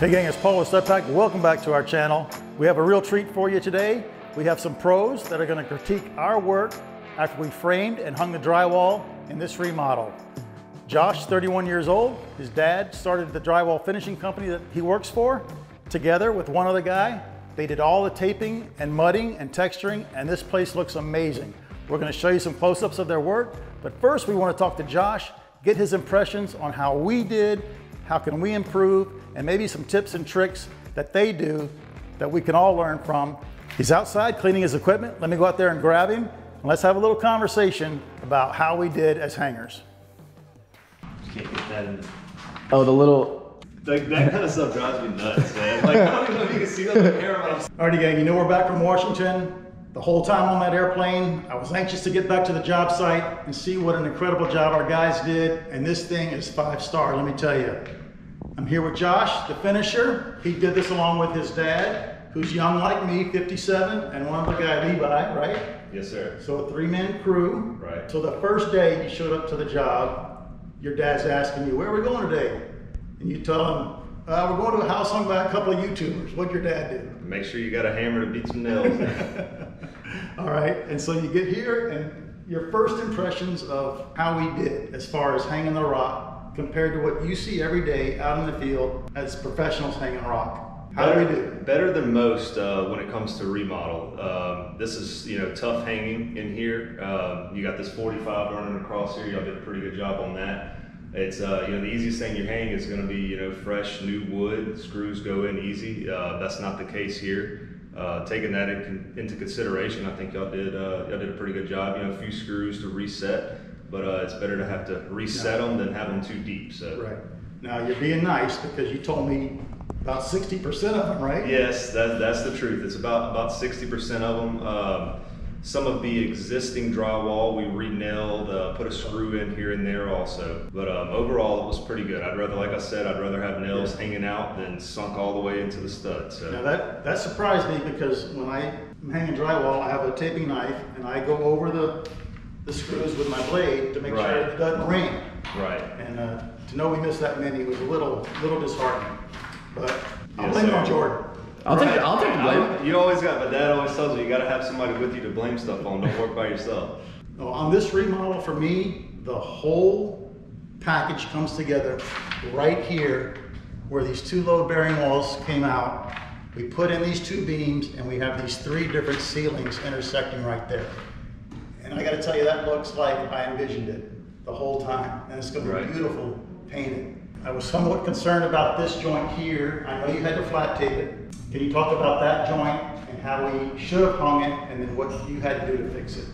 Hey gang, it's Paul with Stud Pack. Welcome back to our channel. We have a real treat for you today. We have some pros that are going to critique our work after we framed and hung the drywall in this remodel. Josh, 31 years old, his dad started the drywall finishing company that he works for. Together with one other guy, they did all the taping and mudding and texturing, and this place looks amazing. We're going to show you some close-ups of their work, but first we want to talk to Josh, get his impressions on how we did, how can we improve, and maybe some tips and tricks that they do that we can all learn from. He's outside cleaning his equipment. Let me go out there and grab him, and let's have a little conversation about how we did as hangers. You can't get that in. Oh, the little... Like, that kind of stuff drives me nuts, man. Like, I don't even know if you can see that with cameras. All righty, gang, you know we're back from Washington. The whole time on that airplane, I was anxious to get back to the job site and see what an incredible job our guys did, and this thing is 5-star, let me tell you. I'm here with Josh, the finisher. He did this along with his dad, who's young like me, 57, and one other guy, Levi, right? Yes, sir. So a three-man crew. Right. So the first day you showed up to the job, your dad's asking you, where are we going today? And you tell him, we're going to a house hung by a couple of YouTubers. What'd your dad do? Make sure you got a hammer to beat some nails. All right, and so you get here and your first impressions of how we did as far as hanging the rock compared to what you see every day out in the field as professionals hanging rock. How do we do? Better than most when it comes to remodel. This is, you know, tough hanging in here. You got this 45 running across here. Y'all did a pretty good job on that. It's, you know, the easiest thing you hang is going to be, you know, fresh, new wood. Screws go in easy. That's not the case here. Taking that into consideration, I think y'all did a pretty good job. You know, a few screws to reset, but it's better to have to reset them than have them too deep. So. Right. Now, you're being nice because you told me about 60% of them, right? Yes, that's the truth. It's about 60% of them. Some of the existing drywall we re-nailed, put a screw in here and there also. But overall, it was pretty good. I'd rather, like I said, I'd rather have nails hanging out than sunk all the way into the stud. So. Now that surprised me because when I'm hanging drywall, I have a taping knife and I go over the screws with my blade to make sure it doesn't ring. Right. And to know we missed that many was a little disheartening. But I'll blame it on Jordan. I'll take the blame. You always got, my dad always tells me you got to have somebody with you to blame stuff on. Don't work by yourself. On this remodel, for me, the whole package comes together right here where these two load bearing walls came out. We put in these two beams and we have these three different ceilings intersecting right there. And I got to tell you, that looks like I envisioned it the whole time. And it's going to be beautiful painted. I was somewhat concerned about this joint here. I know you had to flat tape it. Can you talk about that joint and how we should have hung it and then what you had to do to fix it?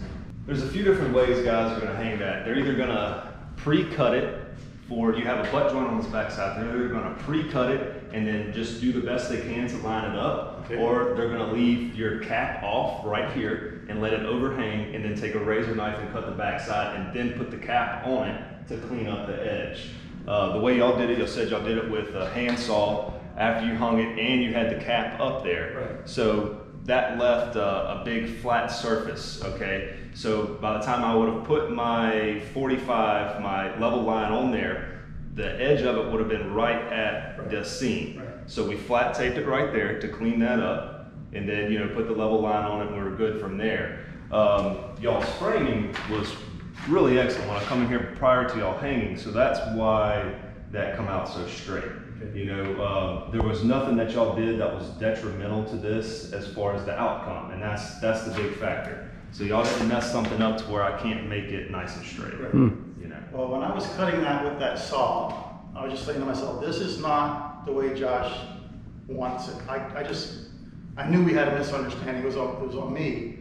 There's a few different ways guys are gonna hang that. They're either gonna pre-cut it, for you have a butt joint on this back side. They're either gonna pre-cut it and then just do the best they can to line it up, or they're gonna leave your cap off right here and let it overhang and then take a razor knife and cut the back side and then put the cap on it to clean up the edge. The way y'all did it, y'all said y'all did it with a handsaw after you hung it and you had the cap up there. Right. So that left a big flat surface, okay? So by the time I would have put my 45, my level line on there, the edge of it would have been right at the seam. Right. So we flat taped it right there to clean that up and then, you know, put the level line on it and we were good from there. Y'all's framing was really excellent when I come in here prior to y'all hanging, so that's why that come out so straight. You know, there was nothing that y'all did that was detrimental to this as far as the outcome, and that's the big factor. So y'all didn't mess something up to where I can't make it nice and straight. Right. You know. Well, when I was cutting that with that saw, I was just saying to myself, this is not the way Josh wants it. I knew we had a misunderstanding. It was on me,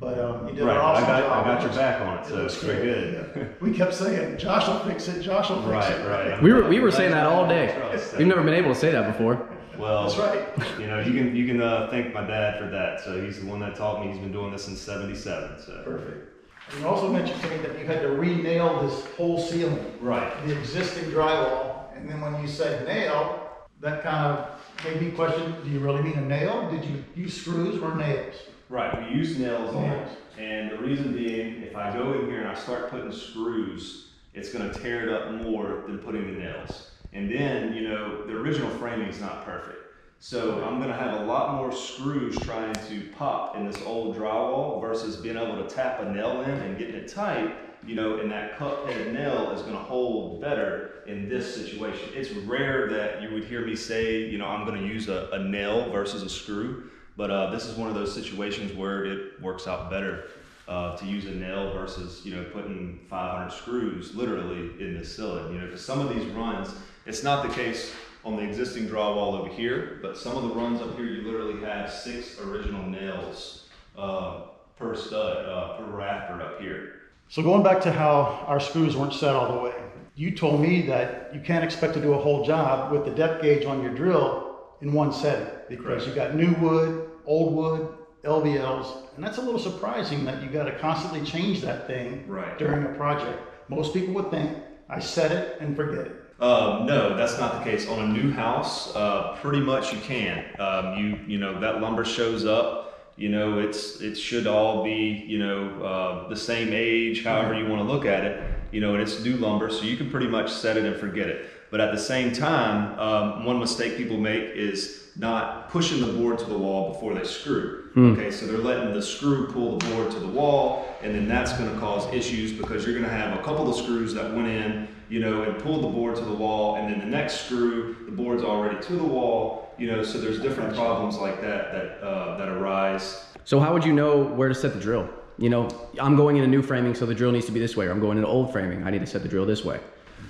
but you did an awesome job. I got your back on it, so it's pretty good. We kept saying, Josh will fix it, Josh will fix it. Right. We were saying that all day. We've never been able to say that before. Well, that's right. You know, you can thank my dad for that. So he's the one that taught me. He's been doing this since '77. So perfect. And you also mentioned to me that you had to re-nail this whole ceiling, right? The existing drywall, and then when you said nail, that kind of made me question: do you really mean a nail? Did you use screws or nails? Right, we use nails on it, and the reason being, if I go in here and I start putting screws, it's going to tear it up more than putting the nails. And then, you know, the original framing is not perfect. So I'm gonna have a lot more screws trying to pop in this old drywall versus being able to tap a nail in and getting it tight, you know, and that cut head nail is gonna hold better in this situation. It's rare that you would hear me say, you know, I'm gonna use a nail versus a screw, but this is one of those situations where it works out better to use a nail versus, you know, putting 500 screws literally in this ceiling, you know, because some of these runs, it's not the case on the existing drywall over here, but some of the runs up here, you literally have 6 original nails per stud, per rafter up here. So going back to how our screws weren't set all the way, you told me that you can't expect to do a whole job with the depth gauge on your drill in one setting, because you got new wood, old wood, LVLs, and that's a little surprising that you got to constantly change that thing during a project. Most people would think, I set it and forget it. No, that's not the case. On a new house, pretty much you can. You know, that lumber shows up, you know, it should all be, you know, the same age, however you want to look at it, you know, and it's new lumber, so you can pretty much set it and forget it. But at the same time, one mistake people make is not pushing the board to the wall before they screw. Okay, so they're letting the screw pull the board to the wall, and then that's going to cause issues because you're going to have a couple of screws that went in, you know, and pulled the board to the wall, and then the next screw, the board's already to the wall, you know, so there's different problems like that that arise. So how would you know where to set the drill? You know, I'm going into new framing, so the drill needs to be this way, or I'm going into old framing, I need to set the drill this way.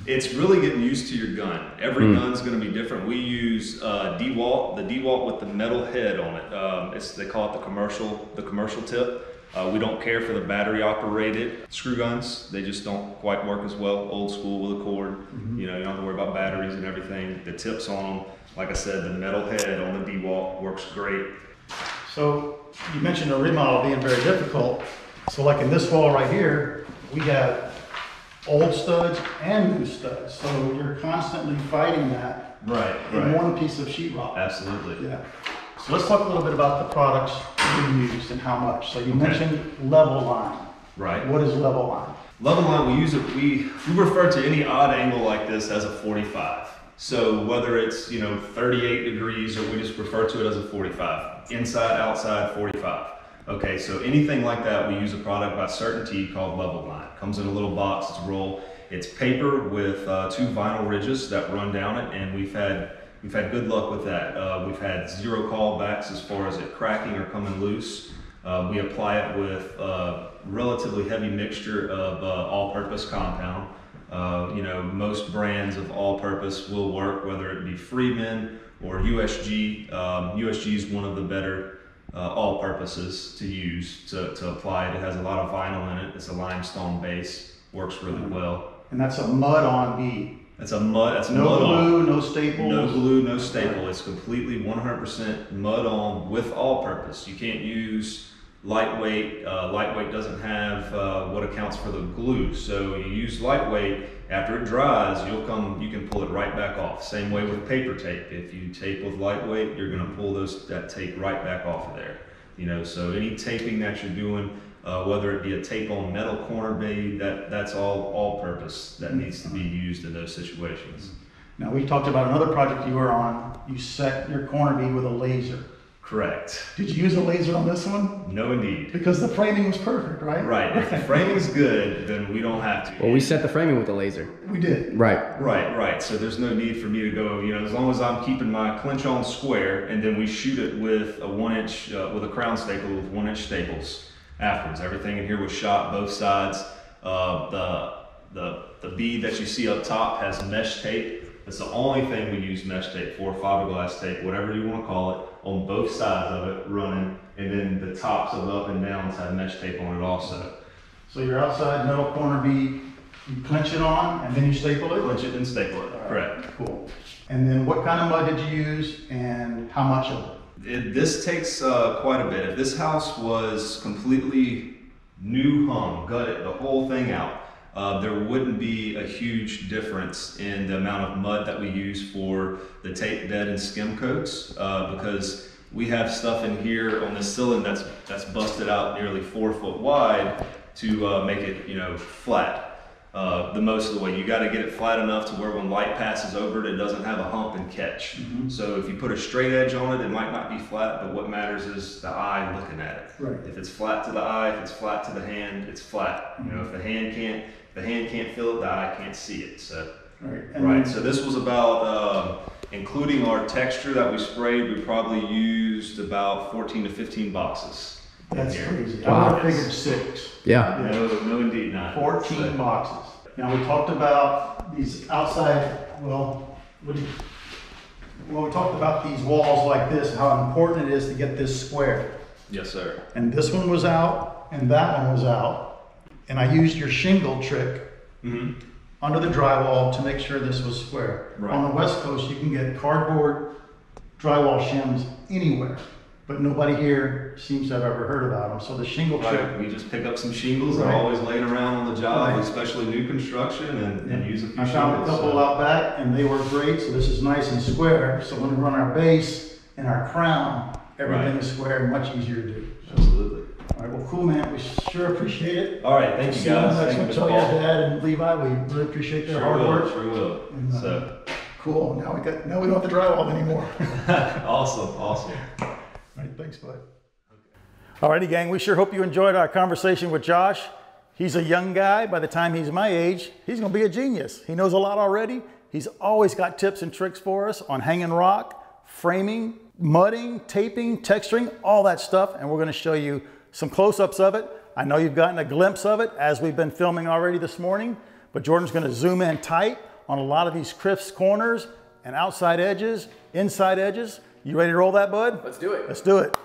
It's really getting used to your gun. Every gun's going to be different. We use Dewalt, the Dewalt with the metal head on it. They call it the commercial tip. We don't care for the battery operated screw guns. They just don't quite work as well. Old school with a cord. You know, you don't have to worry about batteries and everything. The tips on them, like I said, the metal head on the Dewalt works great. So you mentioned a remodel being very difficult. So like in this wall right here, we have old studs and new studs. So you're constantly fighting that in one piece of sheetrock. Absolutely. Yeah. So let's talk a little bit about the products you use and how much. So you mentioned level line. What is level line? Level line, we use it, we refer to any odd angle like this as a 45. So whether it's, you know, 38 degrees, or we just refer to it as a 45. Inside, outside, 45. Okay, so anything like that, we use a product by Certainty called Level Line. Comes in a little box, it's rolled. It's paper with 2 vinyl ridges that run down it, and we've had good luck with that. We've had 0 callbacks as far as it cracking or coming loose. We apply it with a relatively heavy mixture of all-purpose compound. You know, most brands of all-purpose will work, whether it be Freeman or USG. USG is one of the better all-purposes to use to apply it. It has a lot of vinyl in it. It's a limestone base. Works really well. And that's a mud-on bead. That's a mud. That's no glue, no staple. No glue, no staple. It's completely 100% mud on with all-purpose. You can't use lightweight. Lightweight doesn't have what accounts for the glue. So you use lightweight. After it dries, you can pull it right back off. Same way with paper tape. If you tape with lightweight, you're going to pull that tape right back off of there. You know, so any taping that you're doing, whether it be a tape on metal corner bead, that's all purpose that needs to be used in those situations. Now we talked about another project you were on. You set your corner bead with a laser. Correct. Did you use a laser on this one? No, indeed. Because the framing was perfect, right? Right. If the framing's good, then we don't have to. Well, we set the framing with the laser. We did. Right. So there's no need for me to go, you know, as long as I'm keeping my clinch on square, and then we shoot it with a 1-inch, with a crown staple with 1-inch staples afterwards. Everything in here was shot both sides. The bead that you see up top has mesh tape. That's the only thing we use mesh tape for, fiberglass tape, whatever you want to call it, on both sides of it running, and then the tops of up and downs have mesh tape on it also. So your outside metal corner bead, you clinch it on and then you staple it? Clinch it and staple it, correct. Cool. And then what kind of mud did you use and how much of it? This takes quite a bit. If this house was completely new hung, gutted the whole thing out, there wouldn't be a huge difference in the amount of mud that we use for the tape bed and skim coats, because we have stuff in here on this ceiling that's busted out nearly 4 foot wide to make it, you know, flat. the most of the way. You got to get it flat enough to where when light passes over it, it doesn't have a hump and catch. Mm-hmm. So if you put a straight edge on it, it might not be flat, but what matters is the eye looking at it. Right. If it's flat to the eye, if it's flat to the hand, it's flat. Mm-hmm. You know, if the hand can't feel it, the eye can't see it. So right. So this was about including our texture that we sprayed. We probably used about 14 to 15 boxes. That's crazy. Wow. I figured 6. Yeah. No, indeed not. 14 boxes. Now, we talked about these outside, well, we talked about these walls like this, how important it is to get this square. Yes, sir. And this one was out, and that one was out. And I used your shingle trick under the drywall to make sure this was square. Right. On the West Coast, you can get cardboard drywall shims anywhere, but nobody here seems to have ever heard about them. So the shingle trick. You just pick up some shingles that are always laying around on the job, especially new construction, and use a few shingles. I found a couple out back, and they were great, so this is nice and square. So when we run our base and our crown, everything is square and much easier to do. Absolutely. All right, well, cool, man. We sure appreciate it. All right, thank you guys. Thank you, Dad and Levi. We really appreciate their hard work. Sure will. And, cool. Now we don't have to drywall anymore. Awesome. Awesome. All right, thanks, bud. All righty, gang, we sure hope you enjoyed our conversation with Josh. He's a young guy. By the time he's my age, he's going to be a genius. He knows a lot already. He's always got tips and tricks for us on hanging rock, framing, mudding, taping, texturing, all that stuff, and we're going to show you some close-ups of it. I know you've gotten a glimpse of it as we've been filming already this morning, but Jordan's going to zoom in tight on a lot of these crisp corners and outside edges, inside edges. You ready to roll that, bud? Let's do it. Let's do it.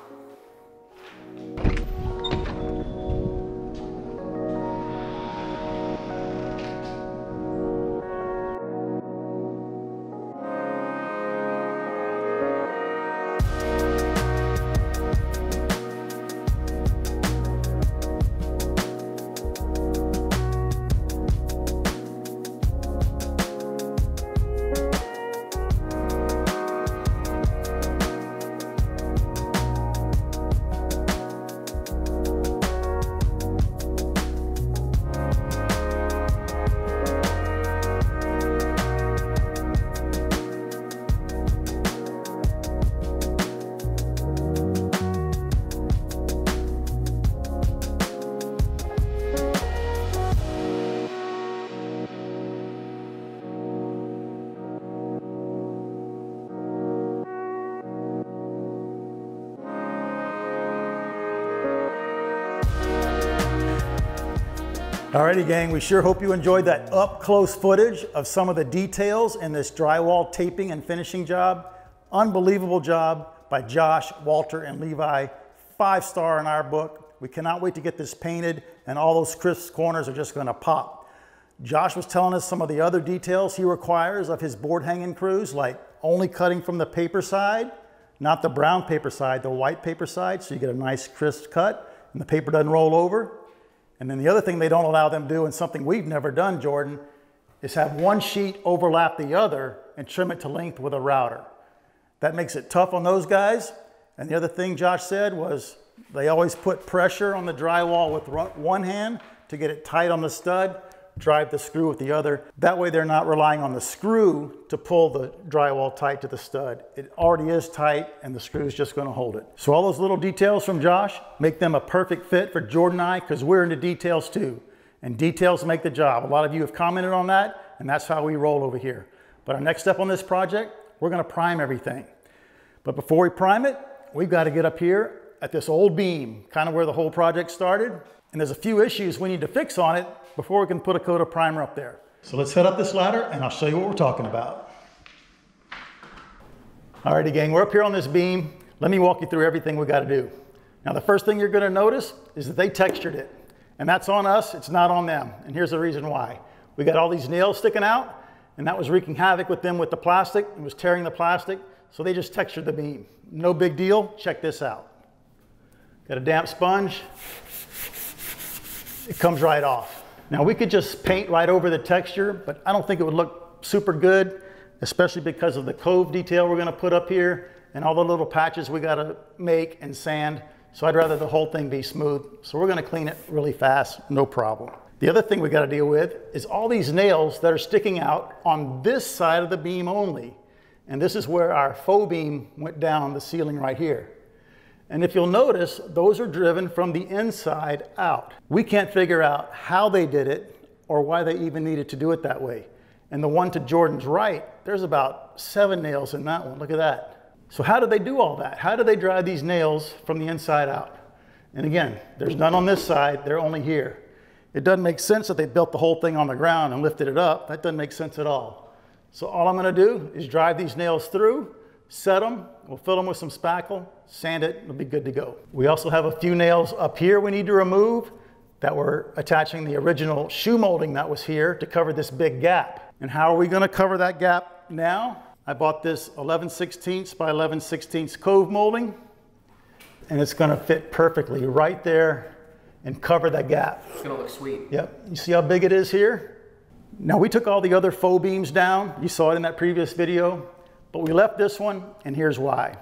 Alrighty, gang, we sure hope you enjoyed that up-close footage of some of the details in this drywall taping and finishing job. Unbelievable job by Josh, Walter, and Levi. 5-star in our book. We cannot wait to get this painted, and all those crisp corners are just going to pop. Josh was telling us some of the other details he requires of his board hanging crews, like only cutting from the paper side, not the brown paper side, the white paper side, so you get a nice crisp cut and the paper doesn't roll over. And then the other thing they don't allow them to do, and something we've never done, Jordan, is have one sheet overlap the other and trim it to length with a router. That makes it tough on those guys. And the other thing Josh said was they always put pressure on the drywall with one hand to get it tight on the stud, drive the screw with the other. That way they're not relying on the screw to pull the drywall tight to the stud. It already is tight and the screw's just gonna hold it. So all those little details from Josh make them a perfect fit for Jordan and I, because we're into details too. And details make the job. A lot of you have commented on that, and that's how we roll over here. But our next step on this project, we're gonna prime everything. But before we prime it, we've gotta get up here at this old beam, kind of where the whole project started. And there's a few issues we need to fix on it before we can put a coat of primer up there. So let's head up this ladder and I'll show you what we're talking about. Alrighty, gang, we're up here on this beam. Let me walk you through everything we got to do. Now, the first thing you're going to notice is that they textured it. And that's on us, it's not on them. And here's the reason why. We got all these nails sticking out, and that was wreaking havoc with them with the plastic. It was tearing the plastic, so they just textured the beam. No big deal, check this out. Got a damp sponge. It comes right off. Now, we could just paint right over the texture, but I don't think it would look super good, especially because of the cove detail we're gonna put up here and all the little patches we gotta make and sand. So I'd rather the whole thing be smooth. So we're gonna clean it really fast, no problem. The other thing we gotta deal with is all these nails that are sticking out on this side of the beam only. And this is where our faux beam went down the ceiling right here. And if you'll notice, those are driven from the inside out. We can't figure out how they did it or why they even needed to do it that way. And the one to Jordan's right, there's about 7 nails in that one, look at that. So how did they do all that? How did they drive these nails from the inside out? And again, there's none on this side, they're only here. It doesn't make sense that they built the whole thing on the ground and lifted it up, that doesn't make sense at all. So all I'm gonna do is drive these nails through, set them, we'll fill them with some spackle, sand it, it'll be good to go. We also have a few nails up here we need to remove that were attaching the original shoe molding that was here to cover this big gap. And how are we gonna cover that gap now? I bought this 11/16 by 11/16 cove molding, and it's gonna fit perfectly right there and cover that gap. It's gonna look sweet. Yep, you see how big it is here? Now we took all the other faux beams down, you saw it in that previous video, but we left this one, and here's why.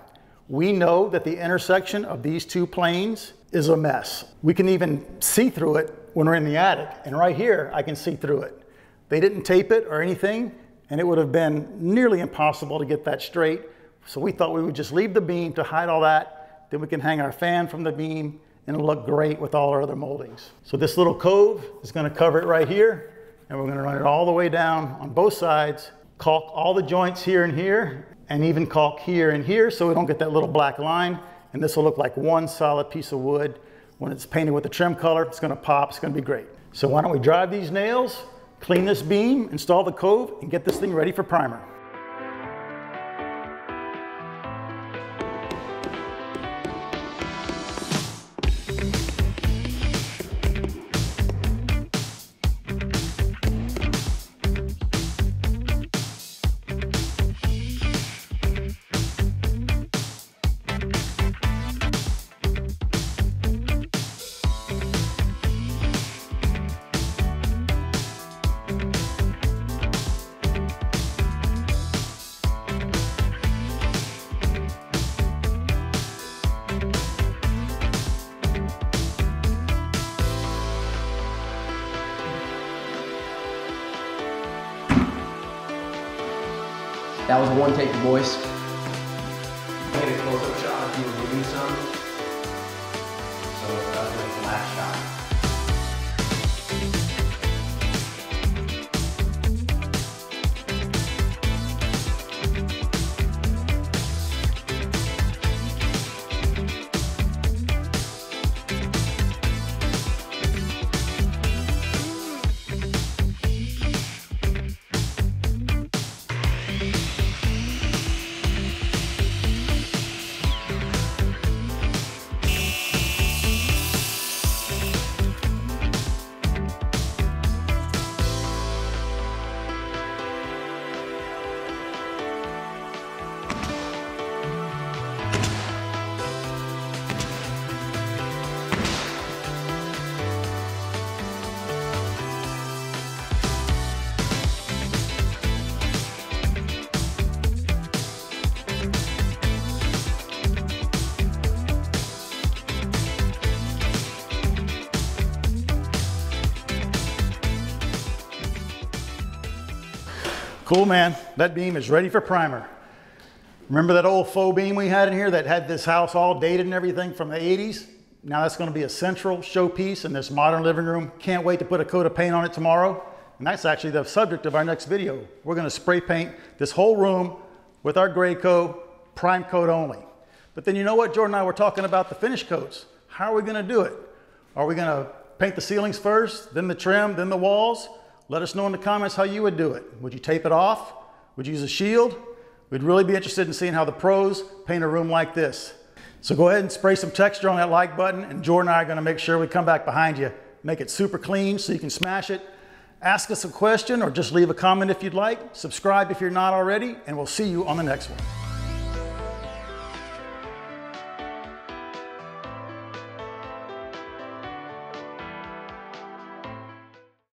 We know that the intersection of these two planes is a mess. We can even see through it when we're in the attic, and right here I can see through it. They didn't tape it or anything, and it would have been nearly impossible to get that straight, so we thought we would just leave the beam to hide all that, then we can hang our fan from the beam, and it'll look great with all our other moldings. So this little cove is gonna cover it right here, and we're gonna run it all the way down on both sides, caulk all the joints here and here, and even caulk here and here so we don't get that little black line. And this will look like one solid piece of wood. When it's painted with the trim color, it's gonna pop, it's gonna be great. So why don't we drive these nails, clean this beam, install the cove, and get this thing ready for primer. That was one take, boys. I'm gonna close up shot if you were doing some. So that was like the last shot. Cool, man, that beam is ready for primer. Remember that old faux beam we had in here that had this house all dated and everything from the 80s? Now that's gonna be a central showpiece in this modern living room. Can't wait to put a coat of paint on it tomorrow. And that's actually the subject of our next video. We're gonna spray paint this whole room with our gray coat, prime coat only. But then you know what, Jordan and I were talking about the finish coats. How are we gonna do it? Are we gonna paint the ceilings first, then the trim, then the walls? Let us know in the comments how you would do it. Would you tape it off? Would you use a shield? We'd really be interested in seeing how the pros paint a room like this. So go ahead and spray some texture on that like button, and Jordan and I are gonna make sure we come back behind you, make it super clean so you can smash it. Ask us a question or just leave a comment if you'd like. Subscribe if you're not already, and we'll see you on the next one.